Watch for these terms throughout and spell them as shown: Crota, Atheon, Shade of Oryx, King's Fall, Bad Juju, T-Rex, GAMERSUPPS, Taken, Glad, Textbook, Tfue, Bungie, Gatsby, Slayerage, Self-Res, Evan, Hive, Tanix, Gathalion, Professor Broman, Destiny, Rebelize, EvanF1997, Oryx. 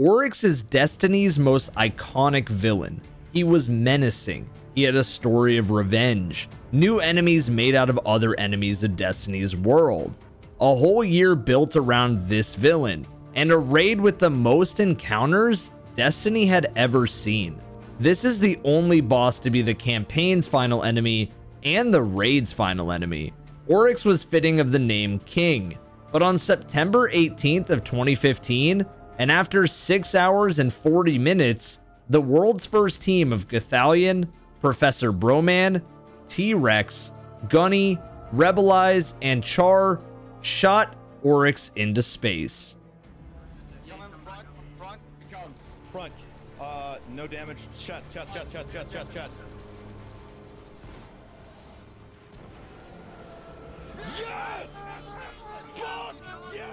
Oryx is Destiny's most iconic villain. He was menacing. He had a story of revenge. New enemies made out of other enemies of Destiny's world. A whole year built around this villain, and a raid with the most encounters Destiny had ever seen. This is the only boss to be the campaign's final enemy and the raid's final enemy. Oryx was fitting of the name King, but on September 18th of 2015, and after 6 hours and 40 minutes, the world's first team of Gathalion, Professor Broman, T-Rex, Gunny, Rebelize, and Char shot Oryx into space. Front. No damage. Chest. Yes! Fuck yeah!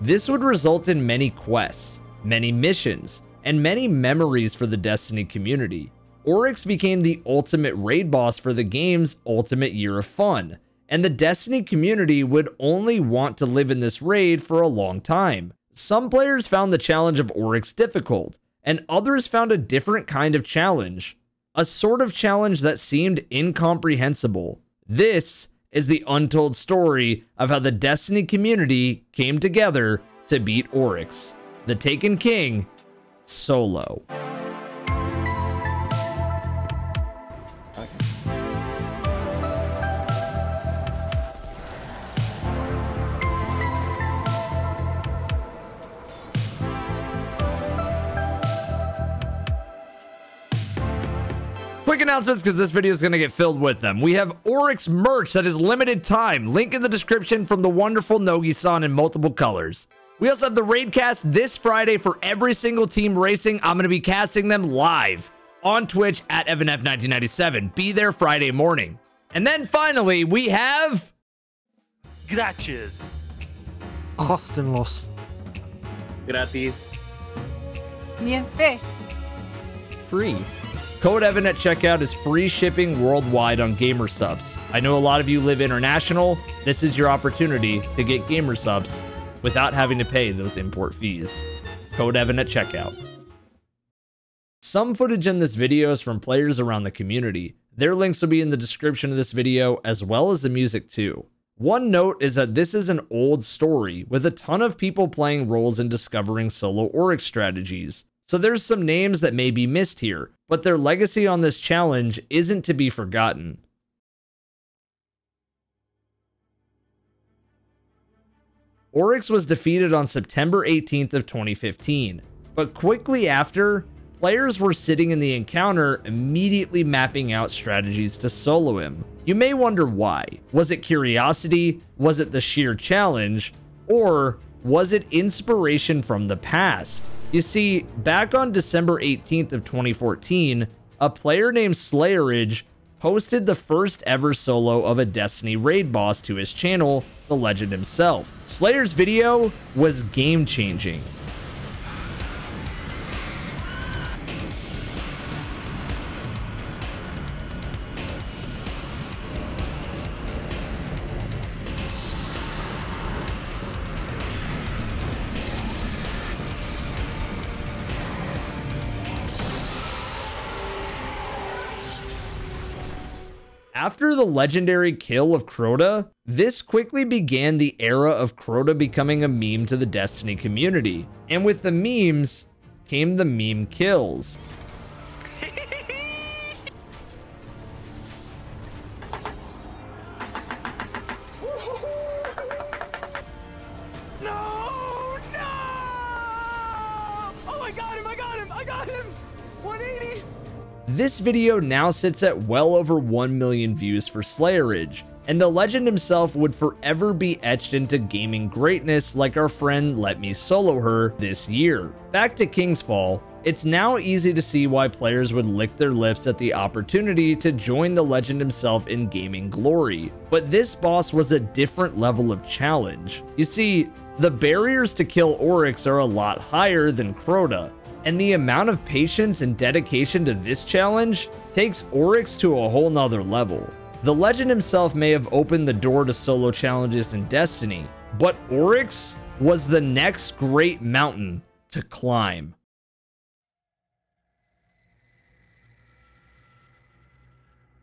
This would result in many quests, many missions, and many memories for the Destiny community. Oryx became the ultimate raid boss for the game's ultimate year of fun, and the Destiny community would only want to live in this raid for a long time. Some players found the challenge of Oryx difficult, and others found a different kind of challenge, a sort of challenge that seemed incomprehensible. This is the untold story of how the Destiny community came together to beat Oryx, the Taken King, solo. Quick announcements, because this video is going to get filled with them. We have Oryx merch that is limited time. Link in the description from the wonderful Nogi-san in multiple colors. We also have the raid cast this Friday for every single team racing. I'm going to be casting them live on Twitch at EvanF1997. Be there Friday morning. And then finally, we have... Gratis. Kostenlos. Gratis. Niente. Free. Code Evan at checkout is free shipping worldwide on Gamer Subs. I know a lot of you live international. This is your opportunity to get Gamer Subs without having to pay those import fees. Code Evan at checkout. Some footage in this video is from players around the community. Their links will be in the description of this video, as well as the music too. One note is that this is an old story with a ton of people playing roles and discovering solo Oryx strategies. So there's some names that may be missed here, but their legacy on this challenge isn't to be forgotten. Oryx was defeated on September 18th of 2015, but quickly after, players were sitting in the encounter immediately mapping out strategies to solo him. You may wonder why. Was it curiosity? Was it the sheer challenge? Or was it inspiration from the past? You see, back on December 18th of 2014, a player named Slayerage posted the first ever solo of a Destiny raid boss to his channel, The Legend himself. Slayer's video was game-changing. After the legendary kill of Crota, this quickly began the era of Crota becoming a meme to the Destiny community. And with the memes came the meme kills. This video now sits at well over 1 million views for Slayerage, and the legend himself would forever be etched into gaming greatness like our friend Let Me Solo Her this year. Back to King's Fall, it's now easy to see why players would lick their lips at the opportunity to join the legend himself in gaming glory. But this boss was a different level of challenge. You see, the barriers to kill Oryx are a lot higher than Crota, and the amount of patience and dedication to this challenge takes Oryx to a whole nother level. The legend himself may have opened the door to solo challenges in Destiny, but Oryx was the next great mountain to climb.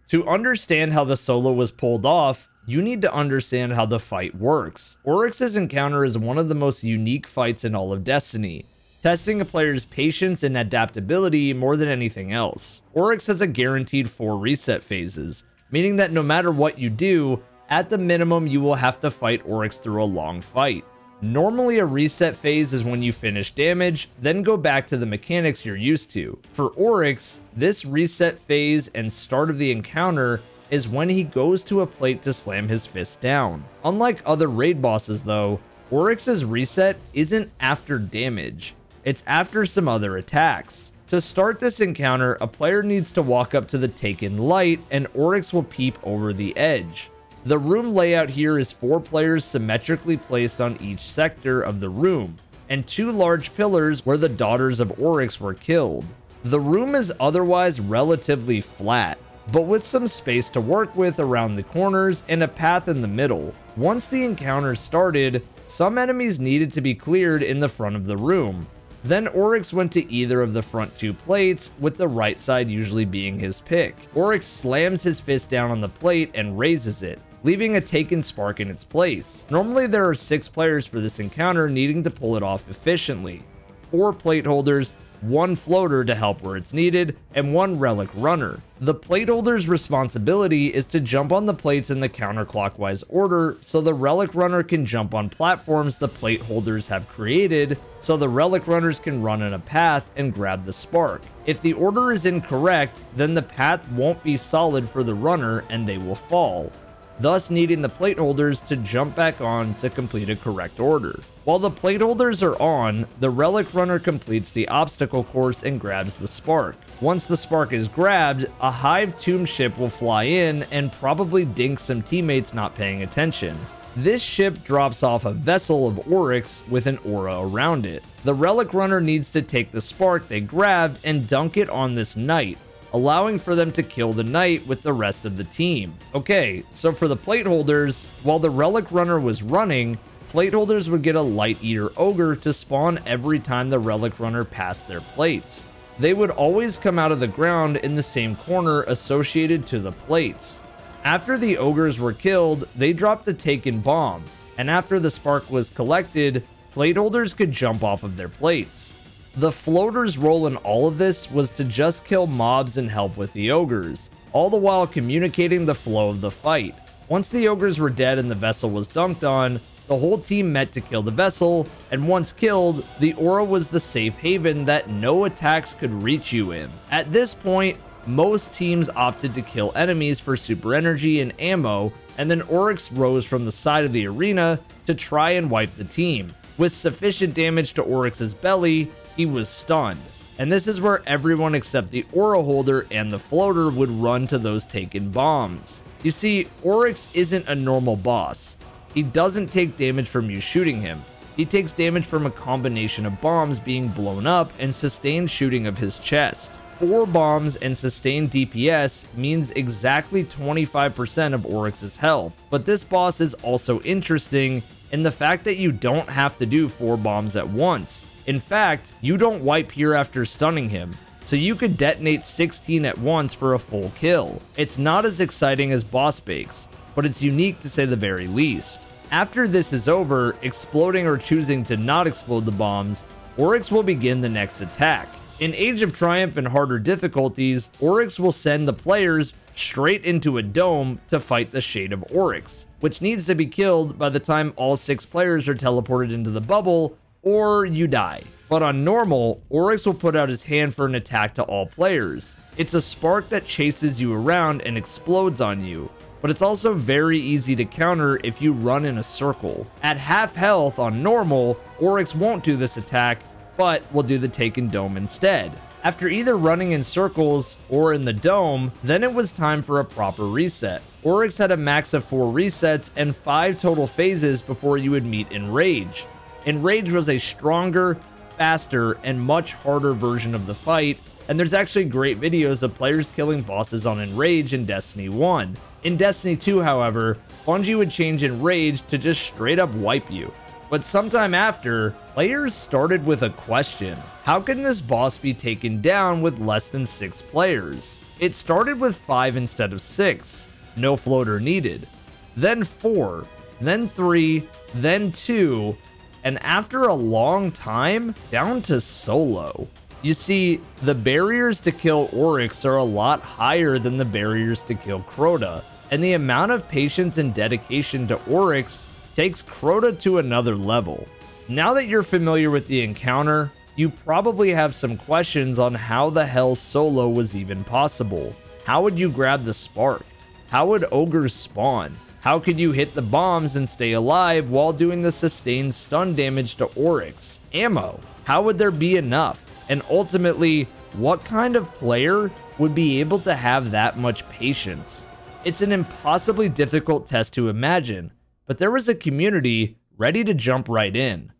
To understand how the solo was pulled off, you need to understand how the fight works. Oryx's encounter is one of the most unique fights in all of Destiny, testing a player's patience and adaptability more than anything else. Oryx has a guaranteed 4 reset phases, meaning that no matter what you do, at the minimum you will have to fight Oryx through a long fight. Normally a reset phase is when you finish damage, then go back to the mechanics you're used to. For Oryx, this reset phase and start of the encounter is when he goes to a plate to slam his fist down. Unlike other raid bosses though, Oryx's reset isn't after damage, it's after some other attacks. To start this encounter, a player needs to walk up to the Taken light and Oryx will peep over the edge. The room layout here is 4 players symmetrically placed on each sector of the room, and 2 large pillars where the daughters of Oryx were killed. The room is otherwise relatively flat, but with some space to work with around the corners and a path in the middle. Once the encounter started, some enemies needed to be cleared in the front of the room. Then Oryx went to either of the front 2 plates, with the right side usually being his pick. Oryx slams his fist down on the plate and raises it, leaving a Taken spark in its place. Normally there are 6 players for this encounter needing to pull it off efficiently, 4 plate holders, 1 floater to help where it's needed, and 1 relic runner. The plate holder's responsibility is to jump on the plates in the counterclockwise order, so the relic runner can jump on platforms the plate holders have created, so the relic runners can run in a path and grab the spark. If the order is incorrect, then the path won't be solid for the runner and they will fall, thus needing the plate holders to jump back on to complete a correct order. While the plate holders are on, the relic runner completes the obstacle course and grabs the spark. Once the spark is grabbed, a Hive tomb ship will fly in and probably dink some teammates not paying attention. This ship drops off a vessel of Oryx with an aura around it. The relic runner needs to take the spark they grabbed and dunk it on this knight, allowing for them to kill the knight with the rest of the team. Okay, so for the plate holders, while the relic runner was running, plate holders would get a light eater ogre to spawn every time the relic runner passed their plates. They would always come out of the ground in the same corner associated to the plates. After the ogres were killed, they dropped a Taken bomb, and after the spark was collected, plate holders could jump off of their plates. The floater's role in all of this was to just kill mobs and help with the ogres, all the while communicating the flow of the fight. Once the ogres were dead and the vessel was dunked on, the whole team met to kill the vessel, and once killed, the aura was the safe haven that no attacks could reach you in. At this point, most teams opted to kill enemies for super energy and ammo, and then Oryx rose from the side of the arena to try and wipe the team. With sufficient damage to Oryx's belly, he was stunned, and this is where everyone except the aura holder and the floater would run to those Taken bombs. You see, Oryx isn't a normal boss. He doesn't take damage from you shooting him. He takes damage from a combination of bombs being blown up and sustained shooting of his chest. 4 bombs and sustained DPS means exactly 25% of Oryx's health, but this boss is also interesting in the fact that you don't have to do 4 bombs at once. In fact, you don't wipe here after stunning him, so you could detonate 16 at once for a full kill. It's not as exciting as boss bakes, but it's unique to say the very least. After this is over, exploding or choosing to not explode the bombs, Oryx will begin the next attack. In Age of Triumph and harder difficulties, Oryx will send the players straight into a dome to fight the Shade of Oryx, which needs to be killed by the time all 6 players are teleported into the bubble, or you die. But on normal, Oryx will put out his hand for an attack to all players. It's a spark that chases you around and explodes on you, but it's also very easy to counter if you run in a circle. At half health on normal, Oryx won't do this attack, but will do the Taken dome instead. After either running in circles or in the dome, then it was time for a proper reset. Oryx had a max of 4 resets and 5 total phases before you would meet Enrage. Enrage was a stronger, faster, and much harder version of the fight, and there's actually great videos of players killing bosses on Enrage in Destiny 1. In Destiny 2, however, Bungie would change Enrage to just straight up wipe you, But sometime after, players started with a question. How can this boss be taken down with less than 6 players? It started with 5 instead of 6. No floater needed. Then 4, then 3, then 2, and after a long time, down to solo. You see, the barriers to kill Oryx are a lot higher than the barriers to kill Crota, and the amount of patience and dedication to Oryx takes Crota to another level. Now that you're familiar with the encounter, you probably have some questions on how the hell solo was even possible. How would you grab the spark? How would ogres spawn? How could you hit the bombs and stay alive while doing the sustained stun damage to Oryx? Ammo, how would there be enough? And ultimately, what kind of player would be able to have that much patience? It's an impossibly difficult test to imagine, but there was a community ready to jump right in.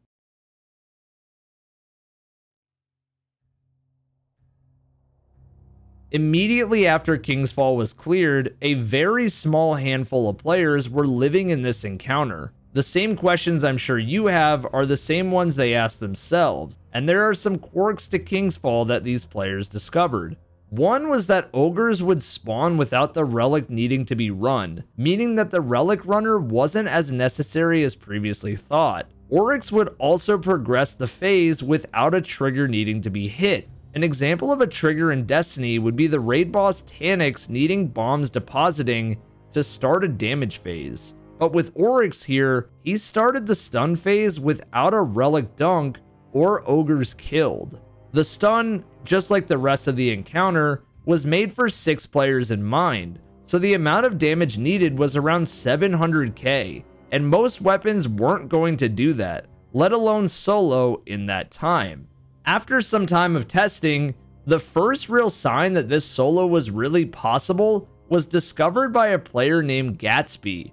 Immediately after King's Fall was cleared, a very small handful of players were living in this encounter. The same questions I'm sure you have are the same ones they asked themselves, and there are some quirks to King's Fall that these players discovered. One was that ogres would spawn without the relic needing to be run, meaning that the relic runner wasn't as necessary as previously thought. Oryx would also progress the phase without a trigger needing to be hit. An example of a trigger in Destiny would be the raid boss Tanix needing bombs depositing to start a damage phase. But with Oryx here, he started the stun phase without a relic dunk or ogres killed. The stun, just like the rest of the encounter, was made for 6 players in mind, so the amount of damage needed was around 700k, and most weapons weren't going to do that, let alone solo in that time. After some time of testing, the first real sign that this solo was really possible was discovered by a player named Gatsby.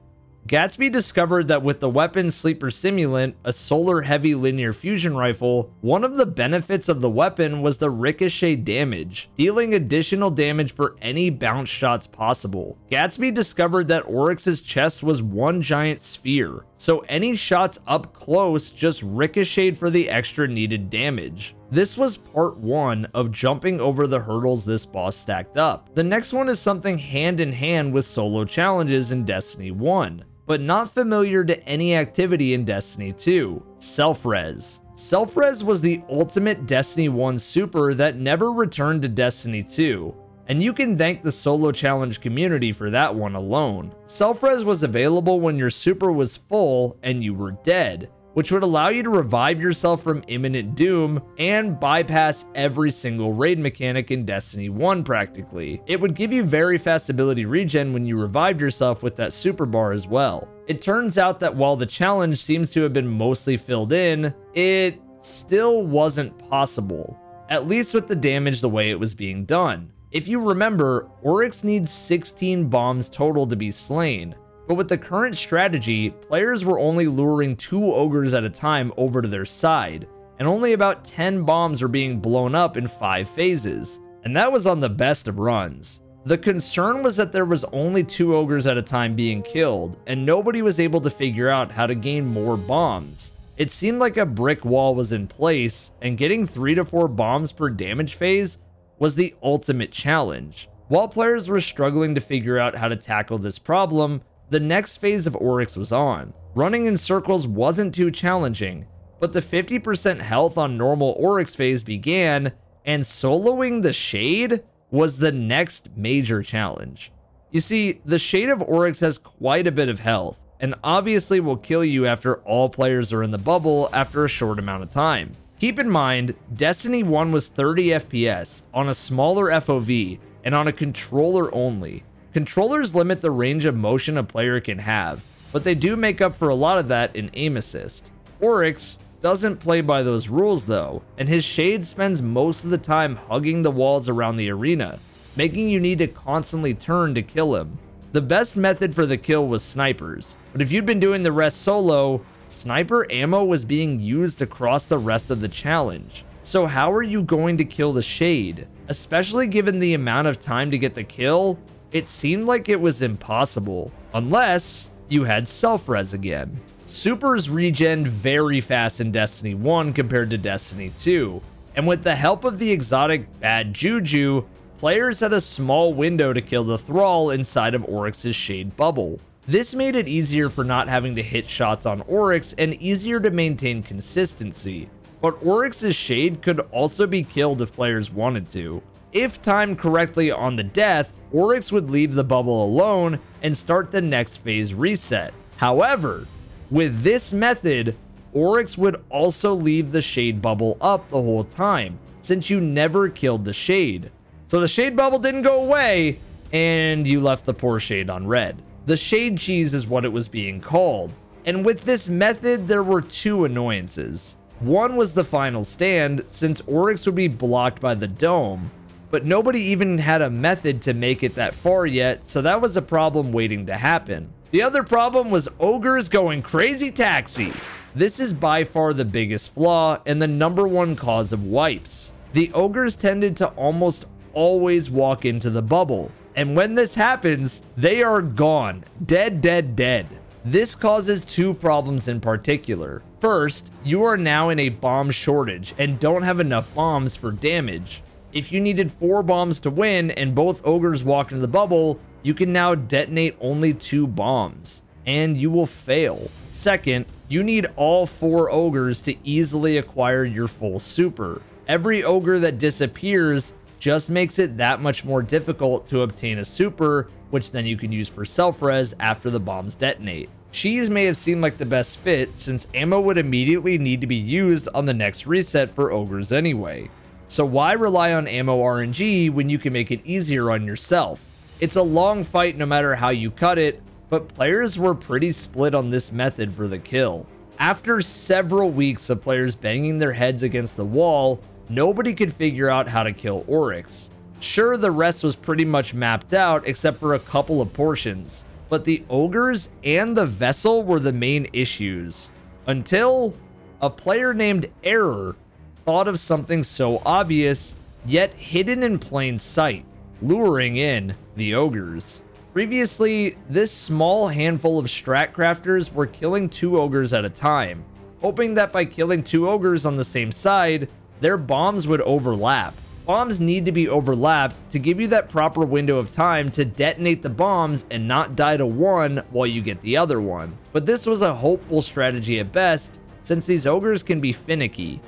Gatsby discovered that with the weapon Sleeper Simulant, a solar-heavy linear fusion rifle, one of the benefits of the weapon was the ricochet damage, dealing additional damage for any bounce shots possible. Gatsby discovered that Oryx's chest was one giant sphere, so any shots up close just ricocheted for the extra needed damage. This was part 1 of jumping over the hurdles this boss stacked up. The next one is something hand-in-hand with solo challenges in Destiny 1, but not familiar to any activity in Destiny 2, Self-Res. Self-Res was the ultimate Destiny 1 super that never returned to Destiny 2, and you can thank the solo challenge community for that one alone. Self-Res was available when your super was full and you were dead, which would allow you to revive yourself from imminent doom and bypass every single raid mechanic in Destiny 1 practically. It would give you very fast ability regen when you revived yourself with that super bar as well. It turns out that while the challenge seems to have been mostly filled in, it still wasn't possible, at least with the damage the way it was being done. If you remember, Oryx needs 16 bombs total to be slain, but with the current strategy, players were only luring 2 ogres at a time over to their side, and only about 10 bombs were being blown up in 5 phases, and that was on the best of runs. The concern was that there was only 2 ogres at a time being killed, and nobody was able to figure out how to gain more bombs. It seemed like a brick wall was in place, and getting 3 to 4 bombs per damage phase was the ultimate challenge. While players were struggling to figure out how to tackle this problem, the next phase of Oryx was on. Running in circles wasn't too challenging, but the 50% health on normal Oryx phase began, and soloing the Shade was the next major challenge. You see, the Shade of Oryx has quite a bit of health, and obviously will kill you after all players are in the bubble after a short amount of time. Keep in mind, Destiny 1 was 30 FPS on a smaller FOV and on a controller only. Controllers limit the range of motion a player can have, but they do make up for a lot of that in aim assist. Oryx doesn't play by those rules though, and his Shade spends most of the time hugging the walls around the arena, making you need to constantly turn to kill him. The best method for the kill was snipers, but if you'd been doing the rest solo, sniper ammo was being used across the rest of the challenge. So how are you going to kill the Shade? Especially given the amount of time to get the kill, it seemed like it was impossible, unless you had self-res again. Supers regen very fast in Destiny 1 compared to Destiny 2, and with the help of the exotic Bad Juju, players had a small window to kill the Thrall inside of Oryx's Shade bubble. This made it easier for not having to hit shots on Oryx and easier to maintain consistency, but Oryx's Shade could also be killed if players wanted to. If timed correctly on the death, Oryx would leave the bubble alone and start the next phase reset. However, with this method, Oryx would also leave the Shade bubble up the whole time, since you never killed the Shade. So the Shade bubble didn't go away, and you left the poor Shade on red. The Shade cheese is what it was being called. And with this method, there were two annoyances. One was the final stand, since Oryx would be blocked by the dome, but nobody even had a method to make it that far yet, so that was a problem waiting to happen. The other problem was ogres going crazy taxi. This is by far the biggest flaw and the #1 cause of wipes. The ogres tended to almost always walk into the bubble, and when this happens, they are gone. Dead. This causes two problems in particular. First, you are now in a bomb shortage and don't have enough bombs for damage. If you needed 4 bombs to win and both ogres walk into the bubble, you can now detonate only 2 bombs and you will fail. Second, you need all 4 ogres to easily acquire your full super. Every ogre that disappears just makes it that much more difficult to obtain a super, which then you can use for self-res after the bombs detonate. Cheese may have seemed like the best fit, since ammo would immediately need to be used on the next reset for ogres anyway. So why rely on ammo RNG when you can make it easier on yourself? It's a long fight no matter how you cut it, but players were pretty split on this method for the kill. After several weeks of players banging their heads against the wall, nobody could figure out how to kill Oryx. Sure, the rest was pretty much mapped out except for a couple of portions, but the ogres and the vessel were the main issues, until a player named Error thought of something so obvious, yet hidden in plain sight, luring in the ogres. Previously, this small handful of strat crafters were killing 2 ogres at a time, hoping that by killing 2 ogres on the same side, their bombs would overlap. Bombs need to be overlapped to give you that proper window of time to detonate the bombs and not die to one while you get the other one. But this was a hopeful strategy at best, since these ogres can be finicky.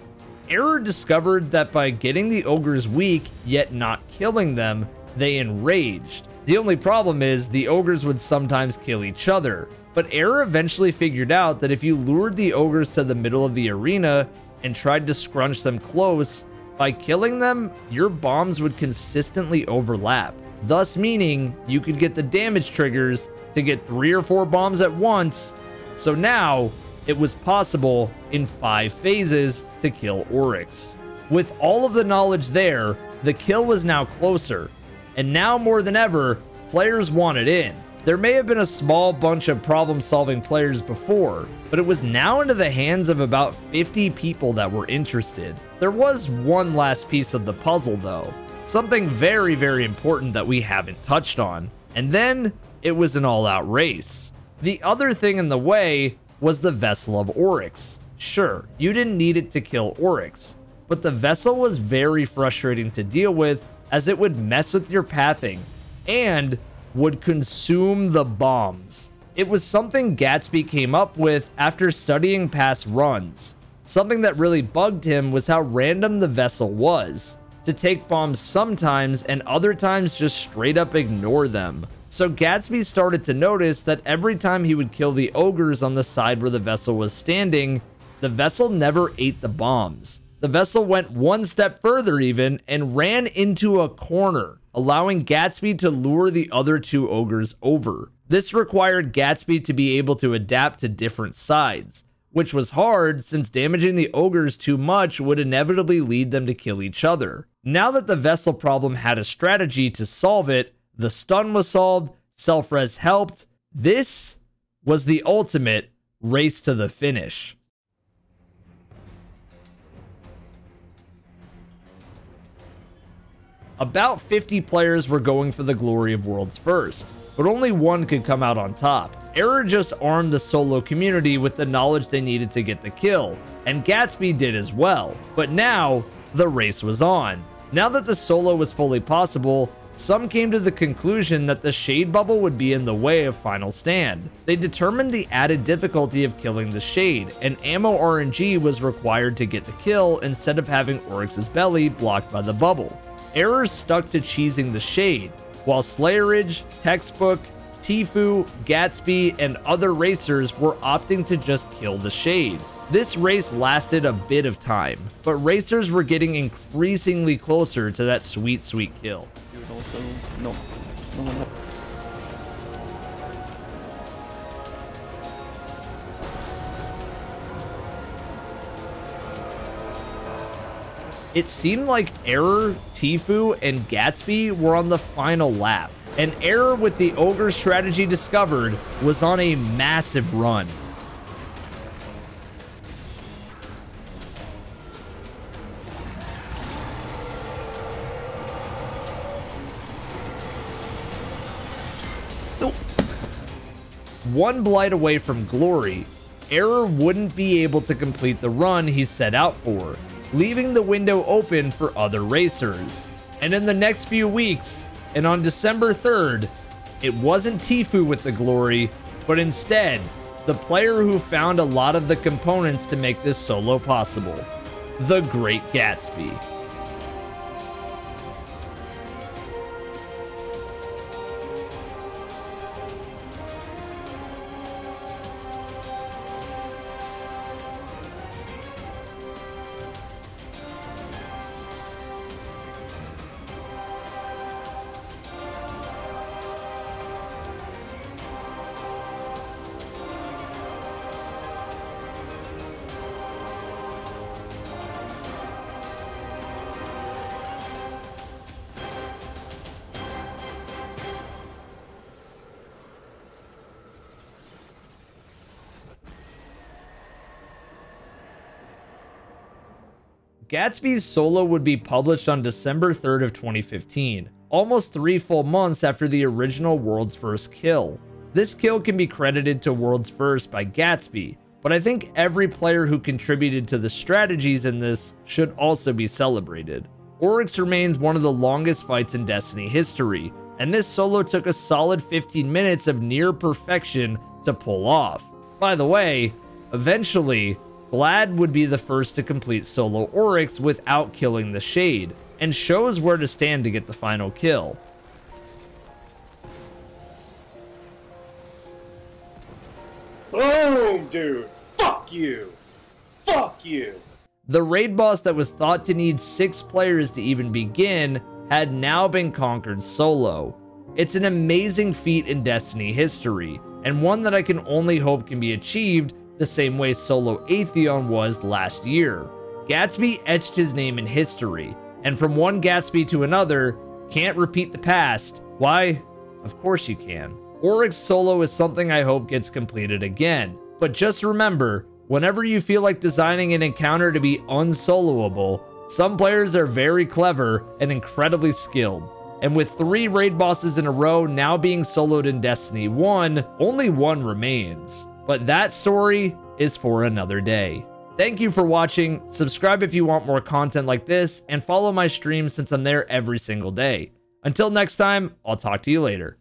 Error discovered that by getting the ogres weak yet not killing them, they enraged. The only problem is the ogres would sometimes kill each other. But Error eventually figured out that if you lured the ogres to the middle of the arena and tried to scrunch them close, by killing them, your bombs would consistently overlap, thus meaning you could get the damage triggers to get 3 or 4 bombs at once. So now it was possible in 5 phases to kill Oryx. With all of the knowledge there, the kill was now closer, and now more than ever, players wanted in. There may have been a small bunch of problem-solving players before, but it was now into the hands of about 50 people that were interested. There was one last piece of the puzzle though, something very, very important that we haven't touched on, and then it was an all-out race. The other thing in the way was the vessel of Oryx. Sure, you didn't need it to kill Oryx, but the vessel was very frustrating to deal with, as it would mess with your pathing and would consume the bombs. It was something Gatsby came up with after studying past runs. Something that really bugged him was how random the vessel was, to take bombs sometimes and other times just straight up ignore them. So Gatsby started to notice that every time he would kill the ogres on the side where the vessel was standing, the vessel never ate the bombs. The vessel went one step further even and ran into a corner, allowing Gatsby to lure the other 2 ogres over. This required Gatsby to be able to adapt to different sides, which was hard since damaging the ogres too much would inevitably lead them to kill each other. Now that the vessel problem had a strategy to solve it, the stun was solved, self-res helped. This was the ultimate race to the finish. About 50 players were going for the glory of Worlds First, but only one could come out on top. Error just armed the solo community with the knowledge they needed to get the kill, and Gatsby did as well. But now, the race was on. Now that the solo was fully possible, some came to the conclusion that the Shade bubble would be in the way of Final Stand. They determined the added difficulty of killing the Shade, and ammo RNG was required to get the kill instead of having Oryx's belly blocked by the bubble. Error stuck to cheesing the Shade, while Slayerage, Textbook, Tfue, Gatsby, and other racers were opting to just kill the Shade. This race lasted a bit of time, but racers were getting increasingly closer to that sweet, sweet kill. Dude, also, no. It seemed like Error, Tfue, and Gatsby were on the final lap. And Error, with the ogre strategy discovered, was on a massive run. Nope. One blight away from glory, Error wouldn't be able to complete the run he set out for, leaving the window open for other racers. And in the next few weeks, and on December 3rd, it wasn't Tfue with the glory, but instead, the player who found a lot of the components to make this solo possible, the Great Gatsby. Gatsby's solo would be published on December 3rd of 2015, almost 3 full months after the original World's First kill. This kill can be credited to World's First by Gatsby, but I think every player who contributed to the strategies in this should also be celebrated. Oryx remains one of the longest fights in Destiny history, and this solo took a solid 15 minutes of near perfection to pull off. By the way, eventually, Glad would be the first to complete solo Oryx without killing the Shade, and shows where to stand to get the final kill. Boom, dude! Fuck you! Fuck you! The raid boss that was thought to need 6 players to even begin had now been conquered solo. It's an amazing feat in Destiny history, and one that I can only hope can be achieved the same way solo Atheon was last year. Gatsby etched his name in history, and from one Gatsby to another, can't repeat the past. Why? Of course you can. Oryx solo is something I hope gets completed again, but just remember, whenever you feel like designing an encounter to be unsoloable, some players are very clever and incredibly skilled. And with 3 raid bosses in a row now being soloed in Destiny 1, only one remains. But that story is for another day. Thank you for watching. Subscribe if you want more content like this, and follow my stream since I'm there every single day. Until next time, I'll talk to you later.